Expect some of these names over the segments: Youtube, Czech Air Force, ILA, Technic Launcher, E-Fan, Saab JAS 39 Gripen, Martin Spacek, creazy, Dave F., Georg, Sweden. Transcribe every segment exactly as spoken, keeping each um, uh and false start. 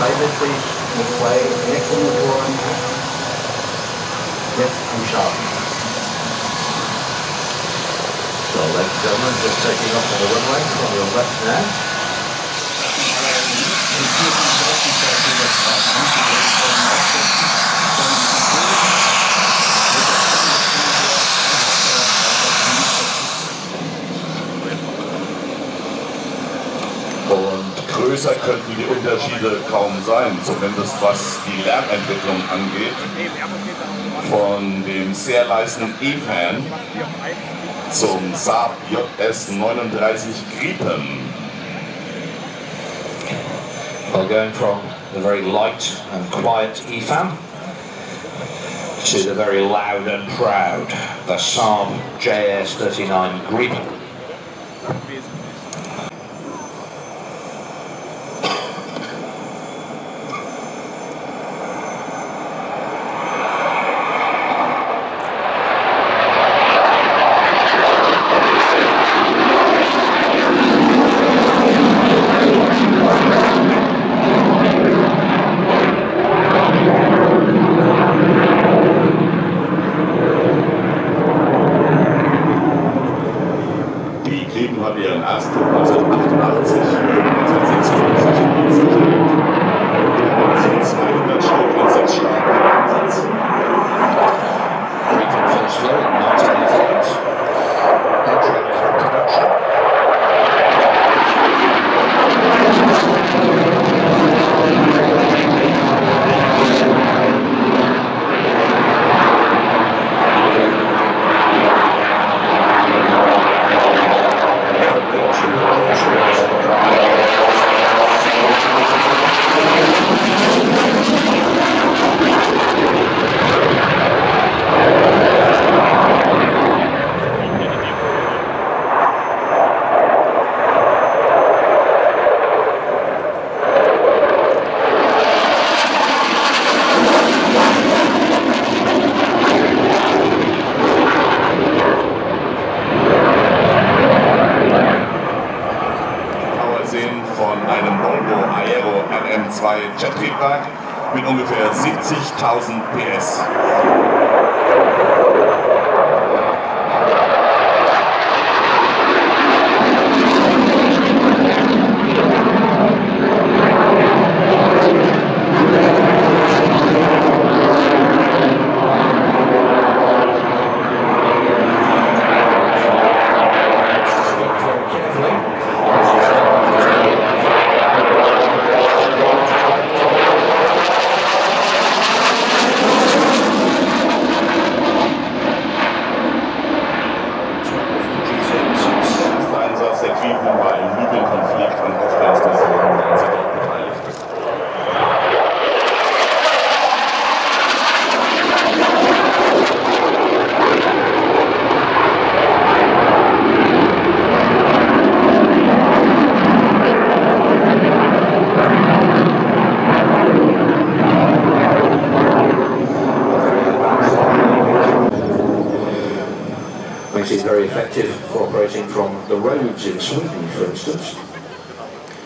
freiwillig mit zwei Elektromotoren jetzt am Starten. So, ladies and gentlemen, just taking off on the runway from your left now. Und größer könnten die Unterschiede kaum sein, zumindest was die Lärmentwicklung angeht. Von dem sehr leisen E-Fan zum Saab J S thirty-nine Gripen. Well, going from the very light and quiet E-Fan to the very loud and proud, the Saab J S thirty-nine Gripen. Jettriebwerk mit ungefähr siebzigtausend P S. Which is very effective for operating from the roads in Sweden, for instance. Die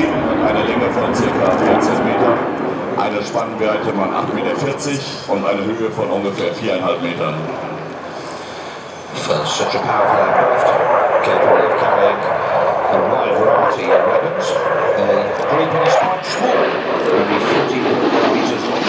Gripen hat eine Länge von ca. vierzehn Metern, eine Spannweite von acht Komma vierzig Meter und eine Höhe von ungefähr viereinhalb Metern. For such a powerful aircraft, capable of carrying a wide variety of weapons, the Gripen is quite small, only forty metres long.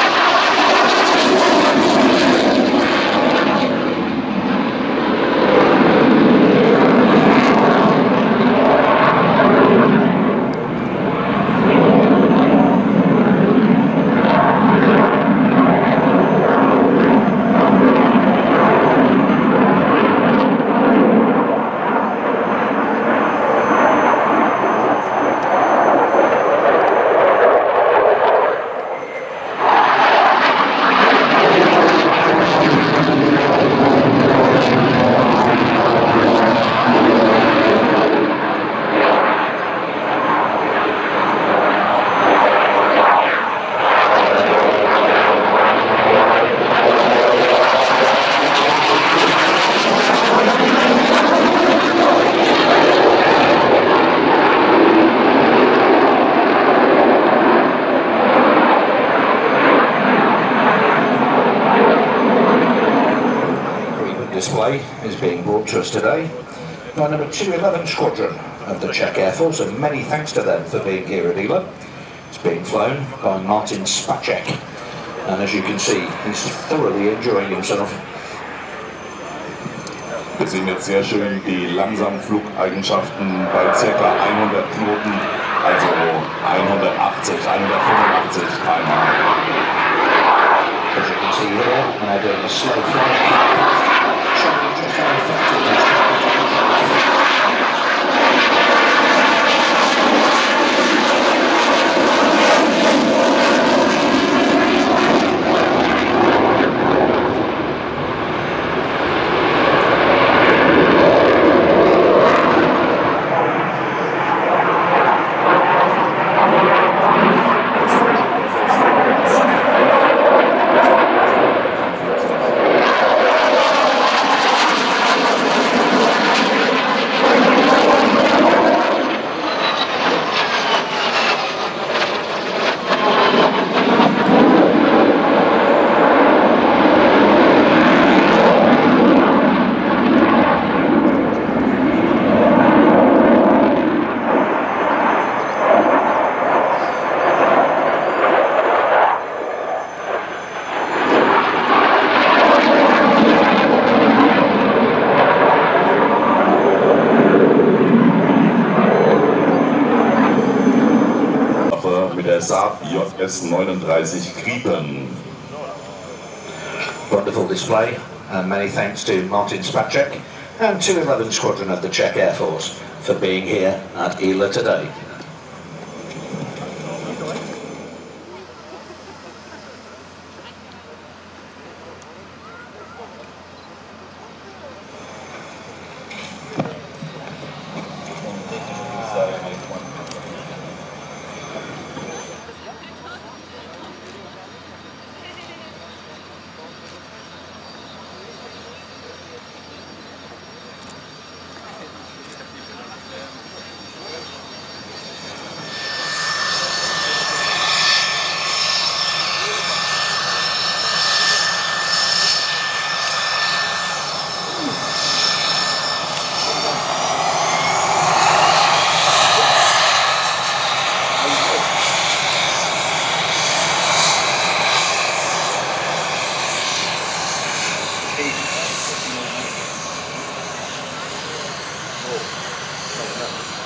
display is being brought to us today by number two eleven Squadron of the Czech Air Force, and many thanks to them for being here at I L A. It's being flown by Martin Spacek, and as you can see, he's thoroughly enjoying himself. Wir sehen jetzt sehr schön die langsamen Flugeigenschaften bei ca. hundert Knoten, also hundertachtzig, hundertfünfundachtzig km/h. As you can see here, now doing a slow flight. Saab J S thirty-nine Gripen. Wonderful display, and many thanks to Martin Spacek and two eleven Squadron of the Czech Air Force for being here at I L A today. Thank you.